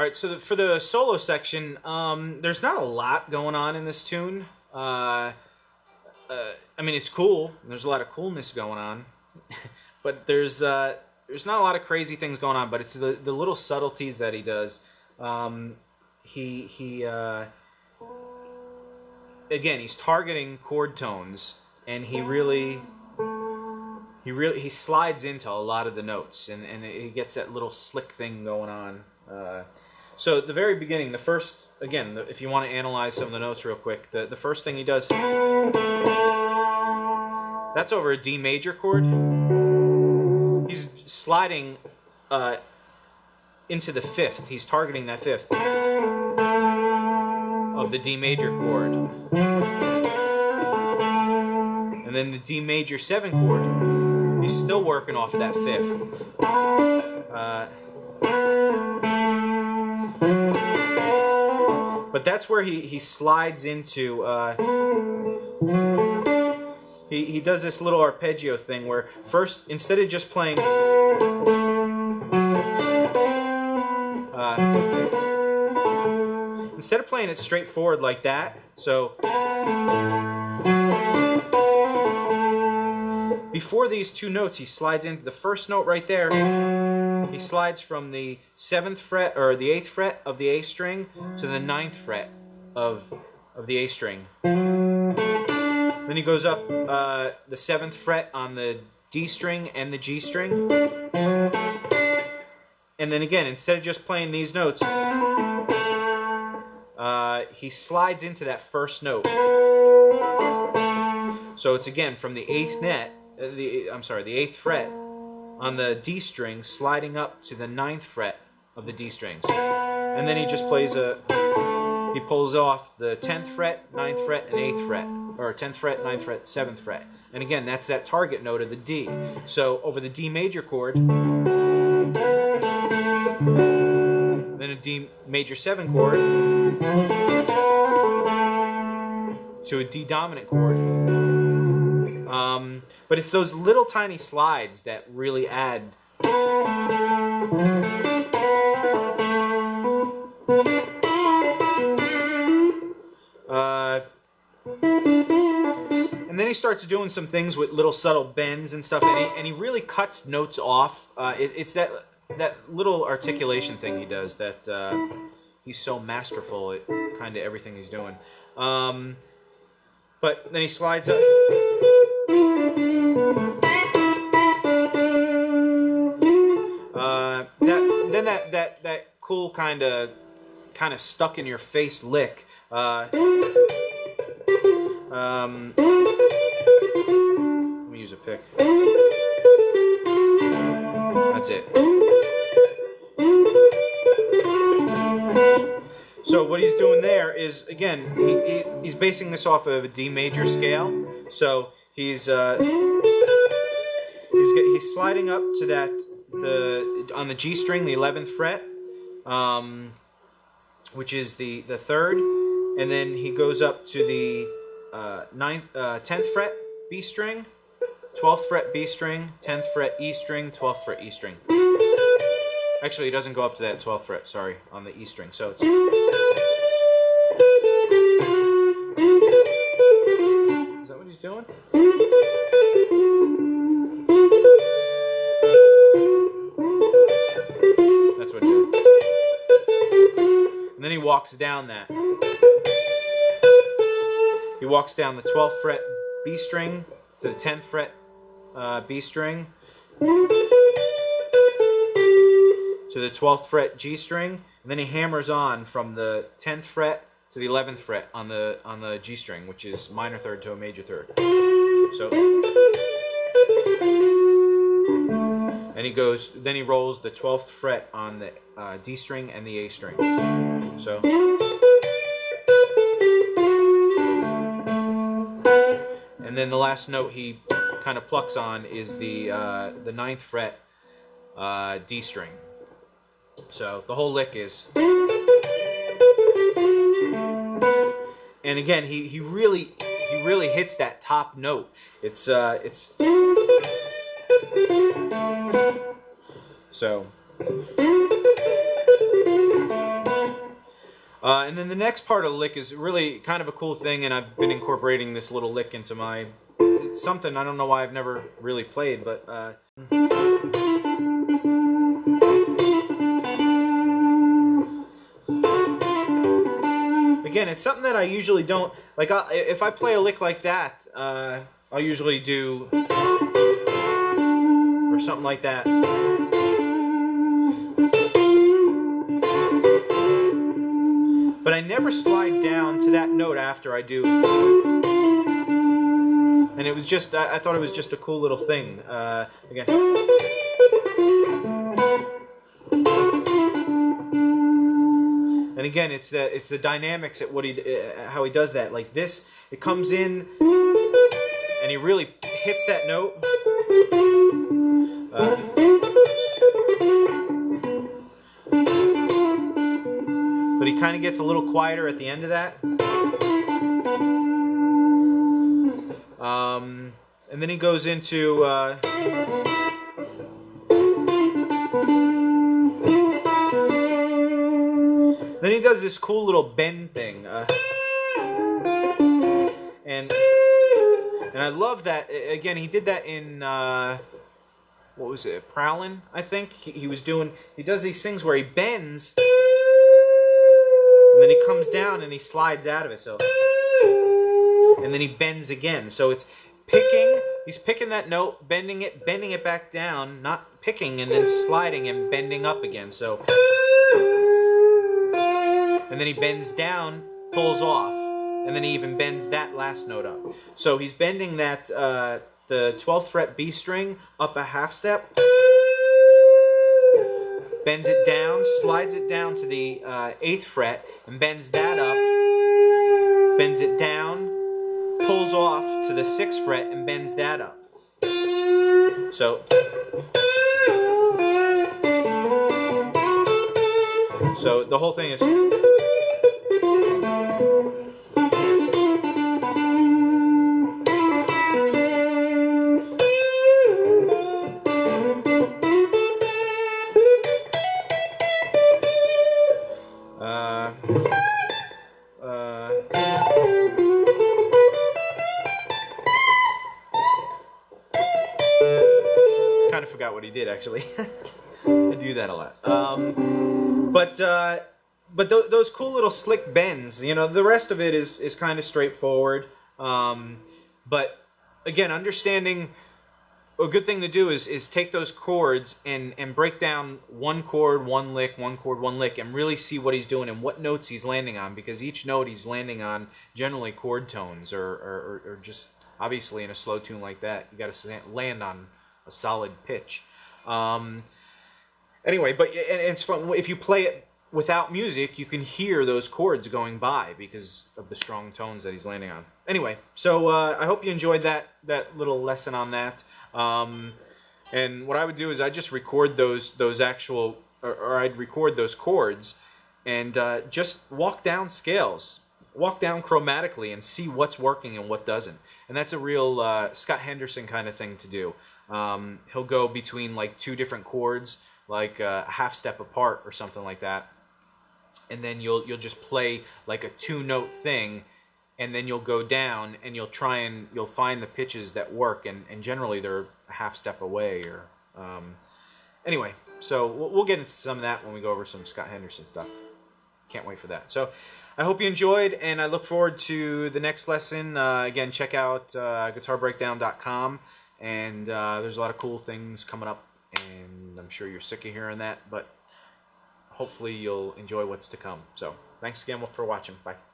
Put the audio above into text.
All right, so for the solo section, there's not a lot going on in this tune. I mean, it's cool. There's a lot of coolness going on, but there's not a lot of crazy things going on. But it's the little subtleties that he does. Again, he's targeting chord tones, and he slides into a lot of the notes, and he gets that little slick thing going on. So at the very beginning, the first, again, if you want to analyze some of the notes real quick, the first thing he does, that's over a D major chord. He's sliding into the fifth. He's targeting that fifth of the D major chord. And then the D major 7 chord, he's still working off of that fifth. But that's where he slides into, he does this little arpeggio thing where first, instead of just playing, instead of playing it straightforward like that, so before these two notes, he slides into the first note right there. He slides from the 7th fret, or the 8th fret of the A string to the 9th fret of the A string. Then he goes up the 7th fret on the D string and the G string. And then again, instead of just playing these notes, he slides into that first note. So it's again from the 8th the 8th fret on the D string, sliding up to the 9th fret of the D strings. And then he just plays he pulls off the 10th fret, 9th fret, and 8th fret, or 10th fret, 9th fret, 7th fret. And again, that's that target note of the D. So over the D major chord, then a D major 7 chord, to a D dominant chord. But it's those little tiny slides that really add. And then he starts doing some things with little subtle bends and stuff, and he really cuts notes off. It's that little articulation thing he does that he's so masterful at kind of everything he's doing. But then he slides up. That cool kind of stuck in your face lick. Let me use a pick. That's it. So what he's doing there is, again, he's basing this off of a D major scale. So he's sliding up to that on the G string, the 11th fret, which is the 3rd, and then he goes up to the 10th fret B string, 12th fret B string, 10th fret E string, 12th fret E string. Actually, he doesn't go up to that 12th fret, sorry, on the E string. So it's is that what he's doing? Walks down that. He walks down the 12th fret B string to the 10th fret B string to the 12th fret G string, and then he hammers on from the 10th fret to the 11th fret on the G string, which is minor 3rd to a major 3rd. So, and he goes. Then he rolls the 12th fret on the D string and the A string. So, and then the last note he kind of plucks on is the 9th fret D string. So the whole lick is, and again he really hits that top note. It's so. And then the next part of lick is really kind of a cool thing, and I've been incorporating this little lick into my something. I don't know why I've never really played, but again, it's something that I usually don't like. If I play a lick like that, I'll usually do or something like that. But I never slide down to that note after I do. And it was just, I thought it was just a cool little thing. Again. And again, it's the dynamics at what how he does that. Like this, it comes in, and he really hits that note. But he kind of gets a little quieter at the end of that. And then he goes into... then he does this cool little bend thing. And I love that. Again, he did that in... what was it? Prowlin', I think. He was doing... He does these things where he bends... And then he comes down and he slides out of it, so. And then he bends again. So it's picking, he's picking that note, bending it back down, not picking, and then sliding and bending up again, so. And then he bends down, pulls off, and then he even bends that last note up. So he's bending that, the 12th fret B string up a half step. Bends it down, slides it down to the 8th fret, and bends that up, bends it down, pulls off to the 6th fret, and bends that up. So, the whole thing is... I forgot what he did, actually. I do that a lot. But those cool little slick bends, you know, the rest of it is kind of straightforward. But again, understanding a good thing to do is take those chords and break down one chord, one lick, one chord, one lick, and really see what he's doing and what notes he's landing on, because each note he's landing on generally chord tones or just obviously in a slow tune like that, you got to land on a solid pitch. Anyway, but and it's fun. If you play it without music, you can hear those chords going by because of the strong tones that he's landing on. Anyway, so I hope you enjoyed that little lesson on that. And what I would do is I just record those actual, or I'd record those chords and just walk down scales. Walk down chromatically and see what's working and what doesn't. And that's a real Scott Henderson kind of thing to do. He'll go between like two different chords, like a half step apart or something like that. And then you'll just play like a two-note thing, and then you'll go down and you'll try and you'll find the pitches that work, and generally they're a half step away. Or anyway, so we'll get into some of that when we go over some Scott Henderson stuff. Can't wait for that. So I hope you enjoyed, and I look forward to the next lesson. Again, check out guitarbreakdown.com, and there's a lot of cool things coming up, and I'm sure you're sick of hearing that, but hopefully you'll enjoy what's to come. So thanks again for watching. Bye.